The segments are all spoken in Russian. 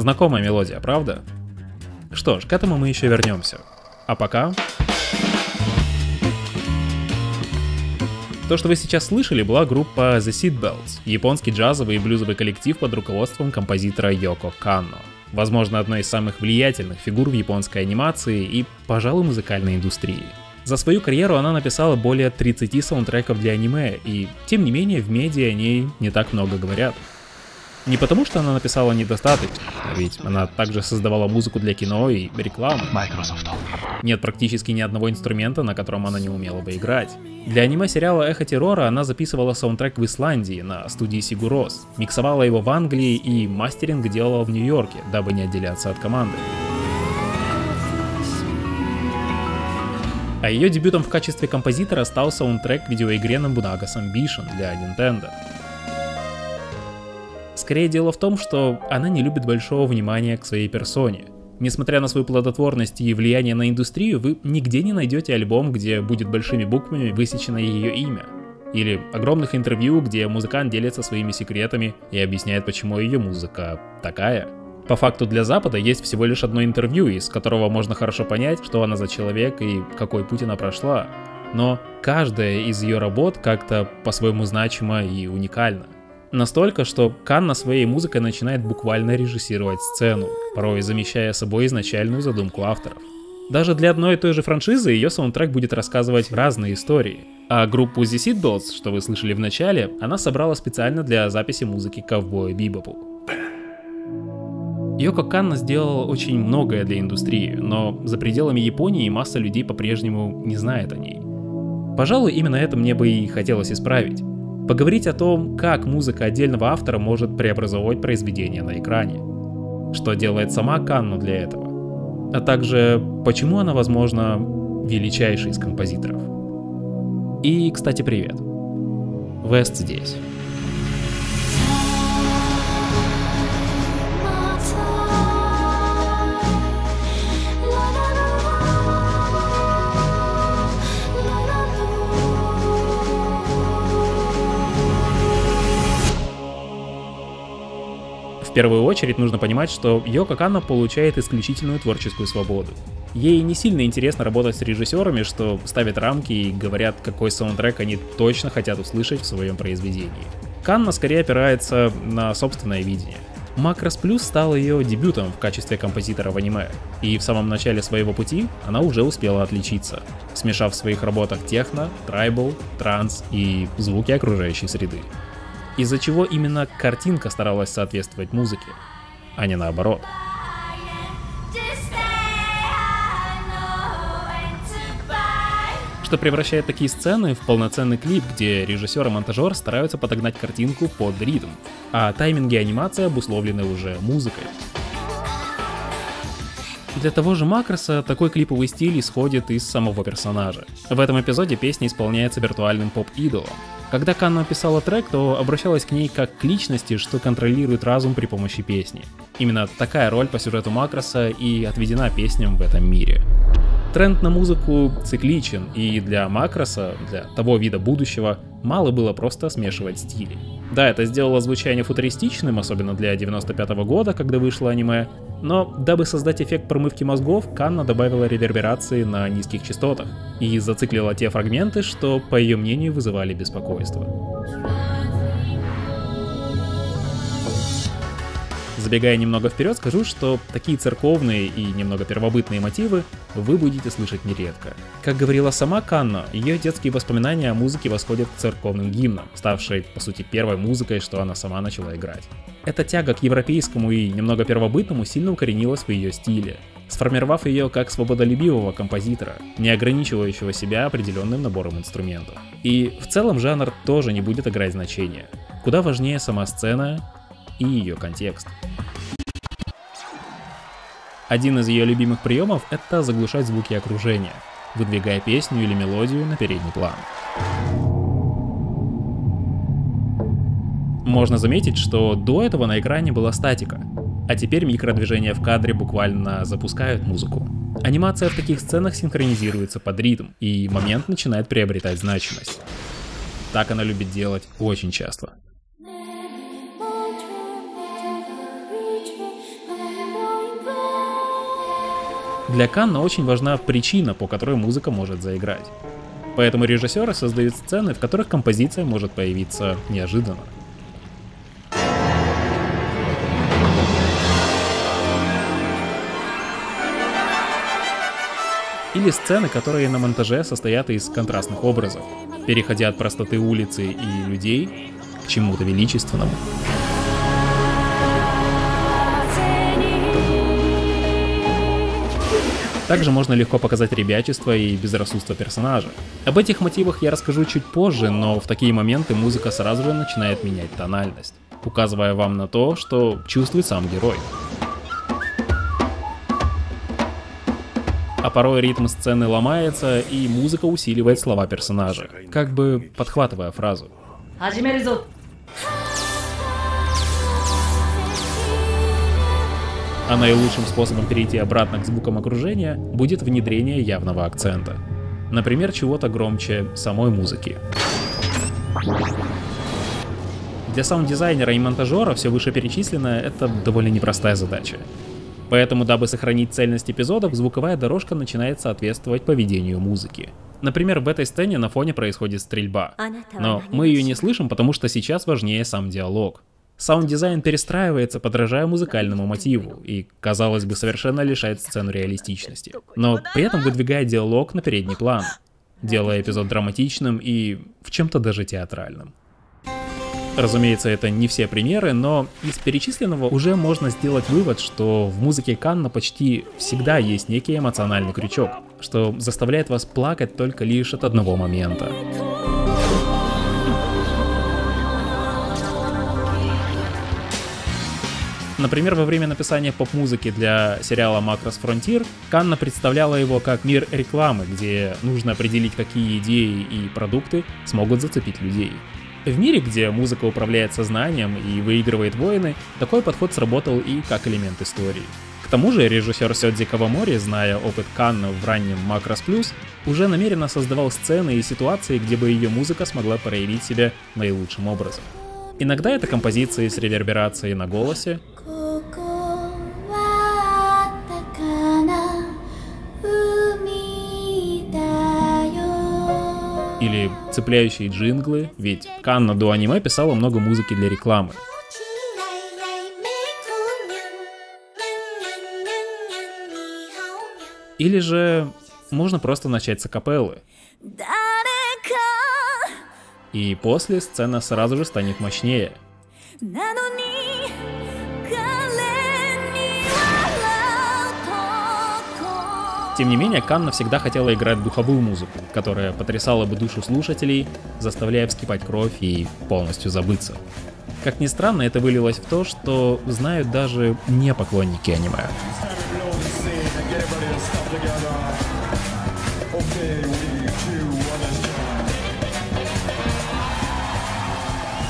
Знакомая мелодия, правда? Что ж, к этому мы еще вернемся. А пока... То, что вы сейчас слышали, была группа The Seedballs, японский джазовый и блюзовый коллектив под руководством композитора Йоко Канно. Возможно, одной из самых влиятельных фигур в японской анимации и, пожалуй, музыкальной индустрии. За свою карьеру она написала более 30 саундтреков для аниме, и, тем не менее, в медиа о ней не так много говорят. Не потому, что она написала недостаточно, ведь она также создавала музыку для кино и рекламу. Нет практически ни одного инструмента, на котором она не умела бы играть. Для аниме-сериала «Эхо террора» она записывала саундтрек в Исландии на студии Сигурос, миксовала его в Англии и мастеринг делала в Нью-Йорке, дабы не отделяться от команды. А ее дебютом в качестве композитора стал саундтрек к видеоигре Nobunaga's Ambition для Nintendo. Скорее дело в том, что она не любит большого внимания к своей персоне. Несмотря на свою плодотворность и влияние на индустрию, вы нигде не найдете альбом, где будет большими буквами высечено ее имя. Или огромных интервью, где музыкант делится своими секретами и объясняет, почему ее музыка такая. По факту для Запада есть всего лишь одно интервью, из которого можно хорошо понять, что она за человек и какой путь она прошла. Но каждая из ее работ как-то по-своему значима и уникальна. Настолько, что Канно своей музыкой начинает буквально режиссировать сцену, порой замещая собой изначальную задумку авторов. Даже для одной и той же франшизы ее саундтрек будет рассказывать разные истории. А группу The Seedballs, что вы слышали в начале, она собрала специально для записи музыки Cowboy Bebop. Йоко Канно сделала очень многое для индустрии, но за пределами Японии масса людей по-прежнему не знает о ней. Пожалуй, именно это мне бы и хотелось исправить. Поговорить о том, как музыка отдельного автора может преобразовывать произведение на экране. Что делает сама Канно для этого. А также, почему она, возможно, величайший из композиторов. И, кстати, привет. Вест здесь. В первую очередь нужно понимать, что Йоко Канно получает исключительную творческую свободу. Ей не сильно интересно работать с режиссерами, что ставят рамки и говорят, какой саундтрек они точно хотят услышать в своем произведении. Канно скорее опирается на собственное видение. Macros Plus стал ее дебютом в качестве композитора в аниме, и в самом начале своего пути она уже успела отличиться, смешав в своих работах техно, трайбл, транс и звуки окружающей среды. Из-за чего именно картинка старалась соответствовать музыке, а не наоборот. Что превращает такие сцены в полноценный клип, где режиссер и монтажер стараются подогнать картинку под ритм, а тайминги анимации обусловлены уже музыкой. Для того же Макроса такой клиповый стиль исходит из самого персонажа. В этом эпизоде песня исполняется виртуальным поп-идолом. Когда Канно писала трек, то обращалась к ней как к личности, что контролирует разум при помощи песни. Именно такая роль по сюжету Макроса и отведена песням в этом мире. Тренд на музыку цикличен, и для Макроса, для того вида будущего, мало было просто смешивать стили. Да, это сделало звучание футуристичным, особенно для 95-го года, когда вышло аниме, но дабы создать эффект промывки мозгов, Канно добавила реверберации на низких частотах и зациклила те фрагменты, что, по ее мнению, вызывали беспокойство. Забегая немного вперед, скажу, что такие церковные и немного первобытные мотивы вы будете слышать нередко. Как говорила сама Канно, ее детские воспоминания о музыке восходят к церковным гимнам, ставшей, по сути, первой музыкой, что она сама начала играть. Эта тяга к европейскому и немного первобытному сильно укоренилась в ее стиле, сформировав ее как свободолюбивого композитора, не ограничивающего себя определенным набором инструментов. И в целом жанр тоже не будет играть значения. Куда важнее сама сцена и ее контекст. Один из ее любимых приемов — это заглушать звуки окружения, выдвигая песню или мелодию на передний план. Можно заметить, что до этого на экране была статика, а теперь микродвижения в кадре буквально запускают музыку. Анимация в таких сценах синхронизируется под ритм, и момент начинает приобретать значимость. Так она любит делать очень часто. Для Канно очень важна причина, по которой музыка может заиграть. Поэтому режиссеры создают сцены, в которых композиция может появиться неожиданно. Или сцены, которые на монтаже состоят из контрастных образов, переходя от простоты улицы и людей к чему-то величественному. Также можно легко показать ребячество и безрассудство персонажа. Об этих мотивах я расскажу чуть позже, но в такие моменты музыка сразу же начинает менять тональность, указывая вам на то, что чувствует сам герой. А порой ритм сцены ломается, и музыка усиливает слова персонажа, как бы подхватывая фразу. А наилучшим способом перейти обратно к звукам окружения будет внедрение явного акцента. Например, чего-то громче самой музыки. Для саунд-дизайнера и монтажера все вышеперечисленное — это довольно непростая задача. Поэтому, дабы сохранить цельность эпизодов, звуковая дорожка начинает соответствовать поведению музыки. Например, в этой сцене на фоне происходит стрельба, но мы ее не слышим, потому что сейчас важнее сам диалог. Саунд-дизайн перестраивается, подражая музыкальному мотиву, и, казалось бы, совершенно лишает сцену реалистичности, но при этом выдвигает диалог на передний план, делая эпизод драматичным и в чем-то даже театральным. Разумеется, это не все примеры, но из перечисленного уже можно сделать вывод, что в музыке Канно почти всегда есть некий эмоциональный крючок, что заставляет вас плакать только лишь от одного момента. Например, во время написания поп-музыки для сериала «Макросс Фронтир» Канно представляла его как мир рекламы, где нужно определить, какие идеи и продукты смогут зацепить людей. В мире, где музыка управляет сознанием и выигрывает войны, такой подход сработал и как элемент истории. К тому же режиссер Сёдзи Кавамори, зная опыт Канно в раннем «Macros Plus», уже намеренно создавал сцены и ситуации, где бы ее музыка смогла проявить себя наилучшим образом. Иногда это композиции с реверберацией на голосе, или цепляющие джинглы, ведь Канно до аниме писала много музыки для рекламы. Или же можно просто начать с акапеллы. И после сцена сразу же станет мощнее. Тем не менее, Канно всегда хотела играть духовую музыку, которая потрясала бы душу слушателей, заставляя вскипать кровь и полностью забыться. Как ни странно, это вылилось в то, что знают даже не поклонники аниме.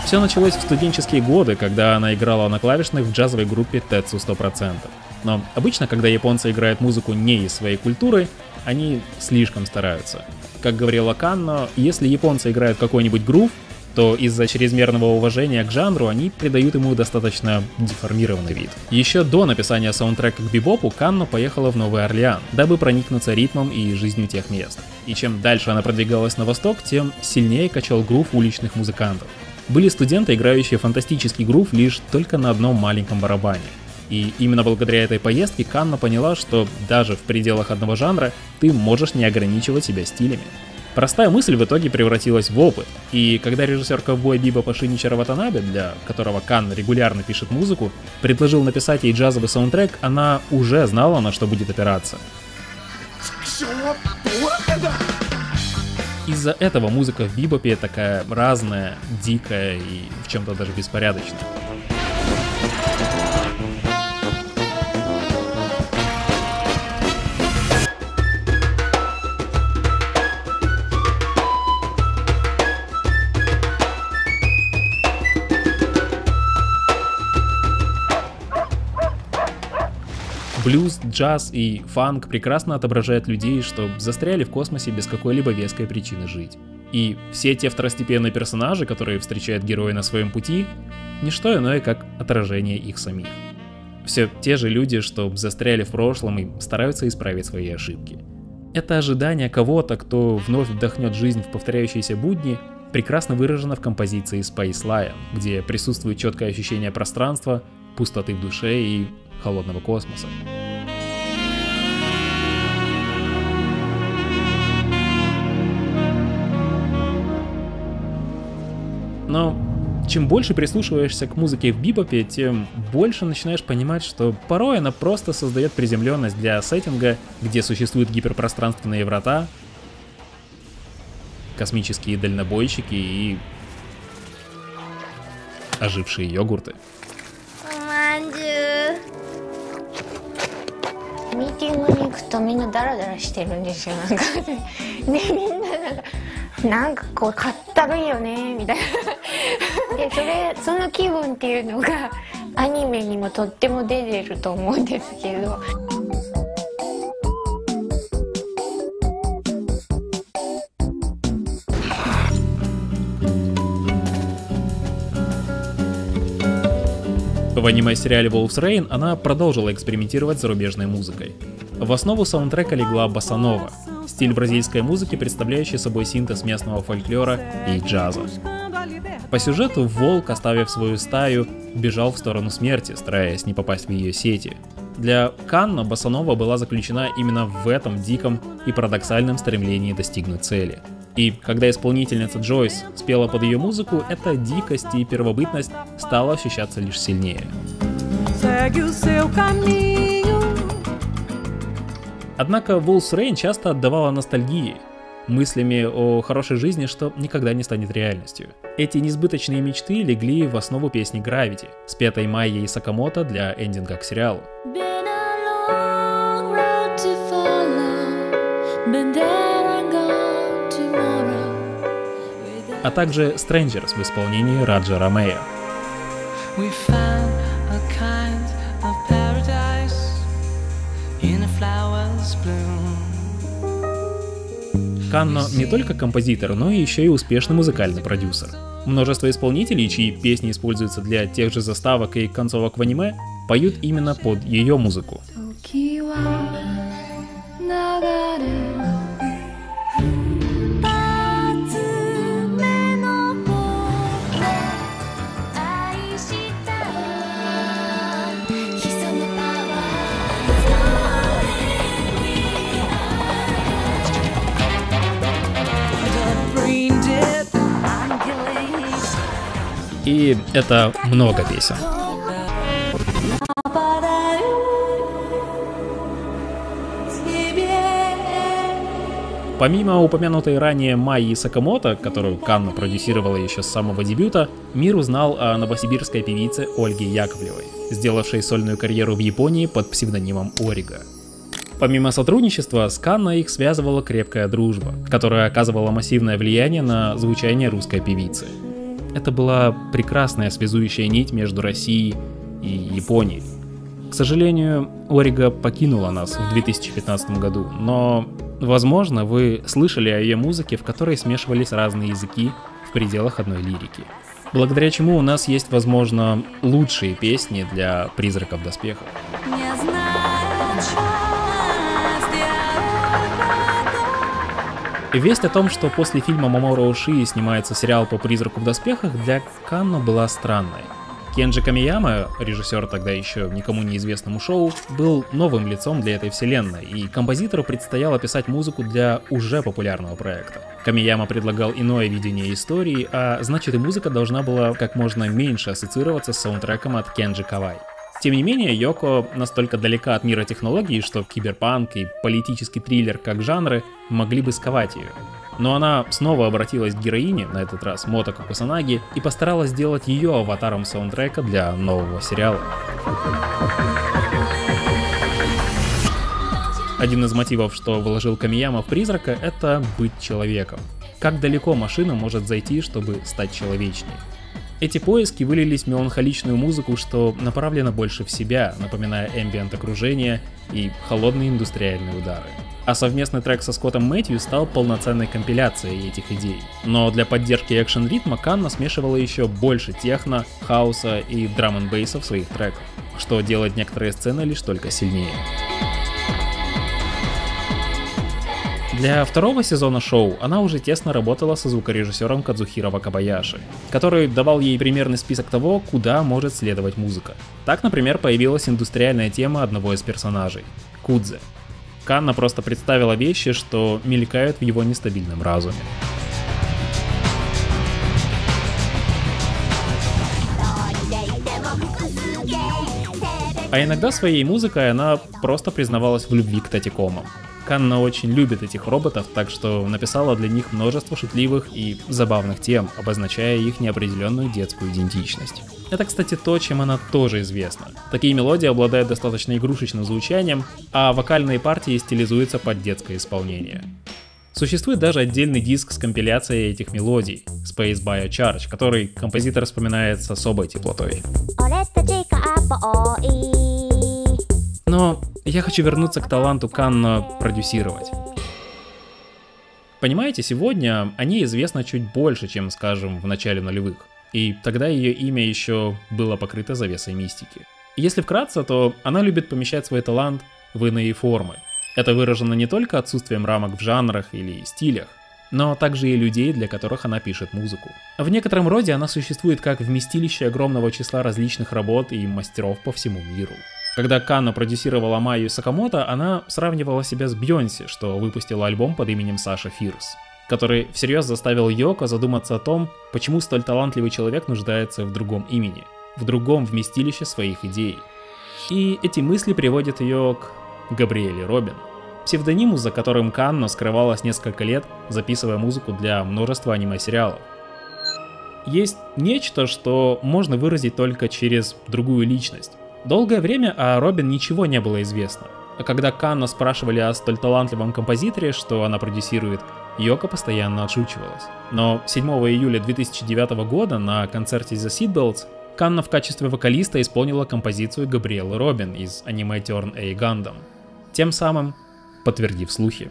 Все началось в студенческие годы, когда она играла на клавишных в джазовой группе Тэцу 100%. Но обычно, когда японцы играют музыку не из своей культуры, они слишком стараются. Как говорила Канно, если японцы играют какой-нибудь грув, то из-за чрезмерного уважения к жанру они придают ему достаточно деформированный вид. Еще до написания саундтрека к бибопу Канно поехала в Новый Орлеан, дабы проникнуться ритмом и жизнью тех мест. И чем дальше она продвигалась на восток, тем сильнее качал грув уличных музыкантов. Были студенты, играющие фантастический грув лишь только на одном маленьком барабане. И именно благодаря этой поездке Канно поняла, что даже в пределах одного жанра ты можешь не ограничивать себя стилями. Простая мысль в итоге превратилась в опыт, и когда режиссер Cowboy Bebop Синъитиро Ватанабе, для которого Канно регулярно пишет музыку, предложил написать ей джазовый саундтрек, она уже знала, на что будет опираться. Из-за этого музыка в бибопе такая разная, дикая и в чем-то даже беспорядочная. Блюз, джаз и фанк прекрасно отображают людей, что застряли в космосе без какой-либо веской причины жить. И все те второстепенные персонажи, которые встречают герои на своем пути, не что иное, как отражение их самих. Все те же люди, что застряли в прошлом и стараются исправить свои ошибки. Это ожидание кого-то, кто вновь вдохнет жизнь в повторяющиеся будни, прекрасно выражено в композиции Space Lion, где присутствует четкое ощущение пространства, пустоты в душе и холодного космоса. Но чем больше прислушиваешься к музыке в бибопе, тем больше начинаешь понимать, что порой она просто создает приземленность для сеттинга, где существуют гиперпространственные врата, космические дальнобойщики и ожившие йогурты. В аниме-сериале Wolf's Rain она продолжила экспериментировать с зарубежной музыкой. В основу саундтрека легла босанова, стиль бразильской музыки, представляющий собой синтез местного фольклора и джаза. По сюжету волк, оставив свою стаю, бежал в сторону смерти, стараясь не попасть в ее сети. Для Канно босанова была заключена именно в этом диком и парадоксальном стремлении достигнуть цели. И когда исполнительница Джойс спела под ее музыку, эта дикость и первобытность стала ощущаться лишь сильнее. Однако Wolf's Rain часто отдавала ностальгии, мыслями о хорошей жизни, что никогда не станет реальностью. Эти несбыточные мечты легли в основу песни Gravity, спетой Майей Сакамото для эндинга к сериалу. А также Strangers в исполнении Раджа Ромея. Канно не только композитор, но еще и успешный музыкальный продюсер. Множество исполнителей, чьи песни используются для тех же заставок и концовок в аниме, поют именно под ее музыку. И это много песен. Помимо упомянутой ранее Майи Сакамото, которую Канно продюсировала еще с самого дебюта, мир узнал о новосибирской певице Ольге Яковлевой, сделавшей сольную карьеру в Японии под псевдонимом Орига. Помимо сотрудничества, с Канно их связывала крепкая дружба, которая оказывала массивное влияние на звучание русской певицы. Это была прекрасная связующая нить между Россией и Японией. К сожалению, Орига покинула нас в 2015 году, но, возможно, вы слышали о ее музыке, в которой смешивались разные языки в пределах одной лирики. Благодаря чему у нас есть, возможно, лучшие песни для «Призрака в доспехах». Весть о том, что после фильма Мамору Оши снимается сериал по «Призраку в доспехах», для Канно была странной. Кенджи Камияма, режиссер тогда еще никому неизвестному шоу, был новым лицом для этой вселенной, и композитору предстояло писать музыку для уже популярного проекта. Камияма предлагал иное видение истории, а значит и музыка должна была как можно меньше ассоциироваться с саундтреком от Кенджи Кавай. Тем не менее, Йоко настолько далека от мира технологий, что киберпанк и политический триллер как жанры могли бы сковать ее. Но она снова обратилась к героине, на этот раз Мотоко Кусанаги, и постаралась сделать ее аватаром саундтрека для нового сериала. Один из мотивов, что вложил Камияма в «Призрака», — это быть человеком. Как далеко машина может зайти, чтобы стать человечней? Эти поиски вылились в меланхоличную музыку, что направлена больше в себя, напоминая эмбиент окружения и холодные индустриальные удары. А совместный трек со Скоттом Мэтью стал полноценной компиляцией этих идей. Но для поддержки экшн-ритма Канно смешивала еще больше техно, хаоса и драм-н-бейса в своих треках, что делает некоторые сцены лишь только сильнее. Для второго сезона шоу она уже тесно работала со звукорежиссером Кадзухиро Вакабаяши, который давал ей примерный список того, куда может следовать музыка. Так, например, появилась индустриальная тема одного из персонажей — Кудзе. Канно просто представила вещи, что мелькают в его нестабильном разуме. А иногда своей музыкой она просто признавалась в любви к татикомам. Канно очень любит этих роботов, так что написала для них множество шутливых и забавных тем, обозначая их неопределенную детскую идентичность. Это, кстати, то, чем она тоже известна. Такие мелодии обладают достаточно игрушечным звучанием, а вокальные партии стилизуются под детское исполнение. Существует даже отдельный диск с компиляцией этих мелодий, Space Biocharge, который композитор вспоминает с особой теплотой. Но я хочу вернуться к таланту Канно продюсировать. Понимаете, сегодня о ней известно чуть больше, чем, скажем, в начале нулевых. И тогда ее имя еще было покрыто завесой мистики. Если вкратце, то она любит помещать свой талант в иные формы. Это выражено не только отсутствием рамок в жанрах или стилях, но также и людей, для которых она пишет музыку. В некотором роде она существует как вместилище огромного числа различных работ и мастеров по всему миру. Когда Канно продюсировала Майю Сакамото, она сравнивала себя с Бьонси, что выпустила альбом под именем Саша Фирс, который всерьез заставил Йоко задуматься о том, почему столь талантливый человек нуждается в другом имени, в другом вместилище своих идей. И эти мысли приводят ее к Габриэле Робин, псевдониму, за которым Канно скрывалась несколько лет, записывая музыку для множества аниме-сериалов. Есть нечто, что можно выразить только через другую личность. Долгое время о Робин ничего не было известно, а когда Канно спрашивали о столь талантливом композиторе, что она продюсирует, Йоко постоянно отшучивалась. Но 7 июля 2009 года на концерте The Seedballs Канно в качестве вокалиста исполнила композицию Габриэлы Робин из аниме Turn A Gundam, тем самым подтвердив слухи.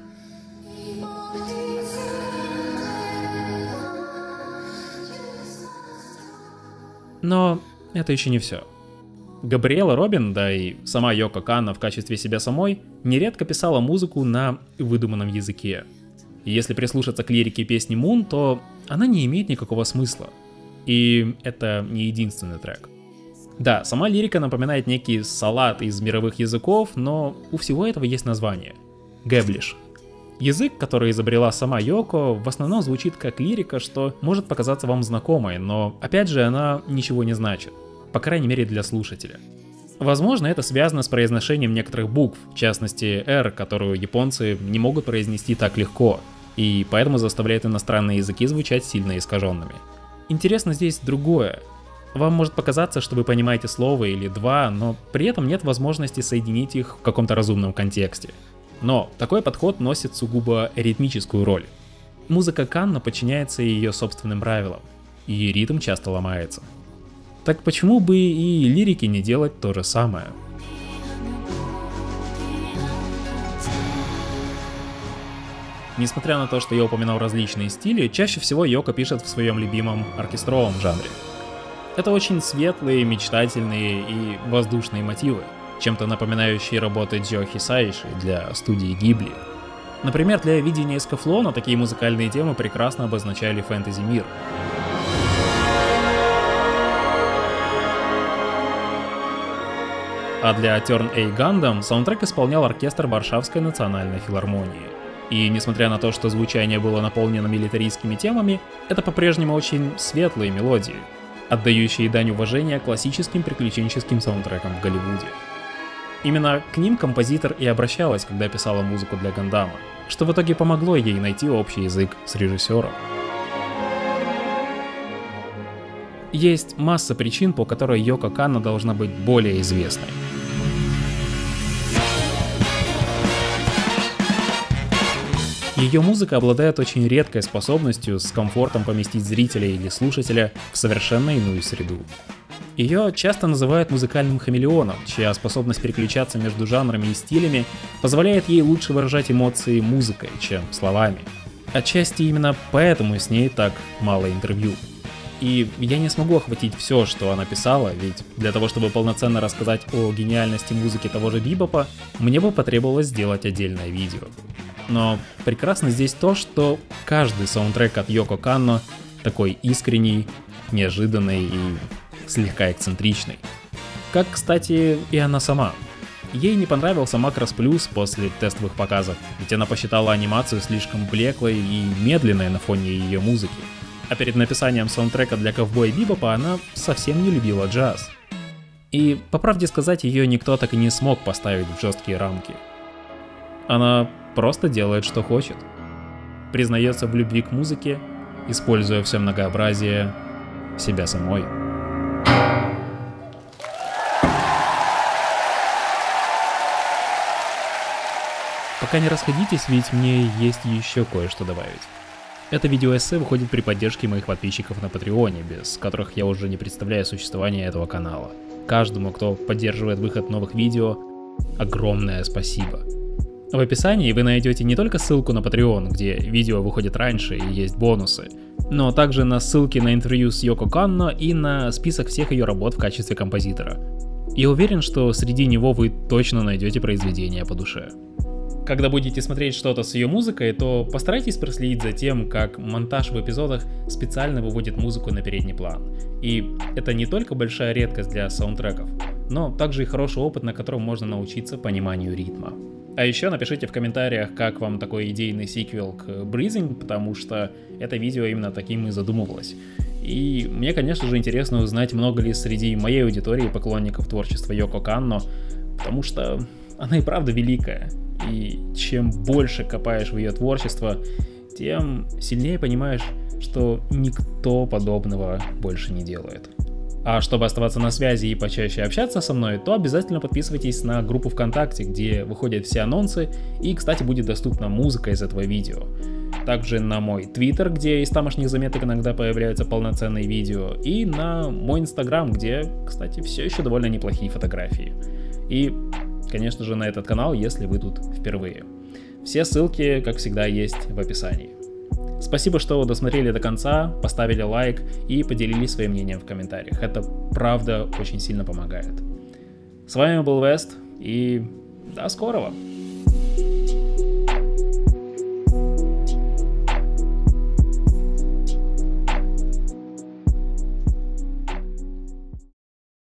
Но это еще не все. Габриэла Робин, да и сама Йоко Канно в качестве себя самой, нередко писала музыку на выдуманном языке. И если прислушаться к лирике песни Moon, то она не имеет никакого смысла. И это не единственный трек. Да, сама лирика напоминает некий салат из мировых языков, но у всего этого есть название — гэблиш. Язык, который изобрела сама Йоко, в основном звучит как лирика, что может показаться вам знакомой, но опять же она ничего не значит. По крайней мере для слушателя. Возможно, это связано с произношением некоторых букв, в частности R, которую японцы не могут произнести так легко, и поэтому заставляет иностранные языки звучать сильно искаженными. Интересно здесь другое. Вам может показаться, что вы понимаете слово или два, но при этом нет возможности соединить их в каком-то разумном контексте. Но такой подход носит сугубо ритмическую роль. Музыка Канно подчиняется ее собственным правилам, и ритм часто ломается. Так почему бы и лирики не делать то же самое? Несмотря на то, что я упоминал различные стили, чаще всего Йоко пишет в своем любимом оркестровом жанре. Это очень светлые, мечтательные и воздушные мотивы, чем-то напоминающие работы Джо Хисаиши для студии Гибли. Например, для видения эскафлона такие музыкальные темы прекрасно обозначали фэнтези-мир. А для Turn A Gundam саундтрек исполнял оркестр Варшавской национальной филармонии. И несмотря на то, что звучание было наполнено милитаристскими темами, это по-прежнему очень светлые мелодии, отдающие дань уважения классическим приключенческим саундтрекам в Голливуде. Именно к ним композитор и обращалась, когда писала музыку для Гандама, что в итоге помогло ей найти общий язык с режиссером. Есть масса причин, по которой Йоко Канно должна быть более известной. Ее музыка обладает очень редкой способностью с комфортом поместить зрителя или слушателя в совершенно иную среду. Ее часто называют музыкальным хамелеоном, чья способность переключаться между жанрами и стилями позволяет ей лучше выражать эмоции музыкой, чем словами. Отчасти именно поэтому с ней так мало интервью. И я не смогу охватить все, что она писала, ведь для того, чтобы полноценно рассказать о гениальности музыки того же Бибопа, мне бы потребовалось сделать отдельное видео. Но прекрасно здесь то, что каждый саундтрек от Йоко Канно такой искренний, неожиданный и слегка эксцентричный. Как, кстати, и она сама. Ей не понравился Macross Plus после тестовых показов, ведь она посчитала анимацию слишком блеклой и медленной на фоне ее музыки. А перед написанием саундтрека для Cowboy Bebop она совсем не любила джаз. И, по правде сказать, ее никто так и не смог поставить в жесткие рамки. Она просто делает, что хочет. Признается в любви к музыке, используя все многообразие себя самой. Пока не расходитесь, ведь мне есть еще кое-что добавить. Это видеоэссе выходит при поддержке моих подписчиков на Патреоне, без которых я уже не представляю существование этого канала. Каждому, кто поддерживает выход новых видео, огромное спасибо. В описании вы найдете не только ссылку на Patreon, где видео выходит раньше и есть бонусы, но также на ссылки на интервью с Йоко Канно и на список всех ее работ в качестве композитора. Я уверен, что среди него вы точно найдете произведения по душе. Когда будете смотреть что-то с ее музыкой, то постарайтесь проследить за тем, как монтаж в эпизодах специально выводит музыку на передний план. И это не только большая редкость для саундтреков, но также и хороший опыт, на котором можно научиться пониманию ритма. А еще напишите в комментариях, как вам такой идейный сиквел к Breathing, потому что это видео именно таким и задумывалось. И мне, конечно же, интересно узнать, много ли среди моей аудитории поклонников творчества Йоко Канно, потому что она и правда великая. И чем больше копаешь в ее творчество, тем сильнее понимаешь, что никто подобного больше не делает. А чтобы оставаться на связи и почаще общаться со мной, то обязательно подписывайтесь на группу ВКонтакте, где выходят все анонсы и, кстати, будет доступна музыка из этого видео. Также на мой Твиттер, где из тамошних заметок иногда появляются полноценные видео, и на мой Инстаграм, где, кстати, все еще довольно неплохие фотографии. И конечно же, на этот канал, если вы тут впервые. Все ссылки, как всегда, есть в описании. Спасибо, что досмотрели до конца, поставили лайк и поделились своим мнением в комментариях. Это правда очень сильно помогает. С вами был Вест, и до скорого!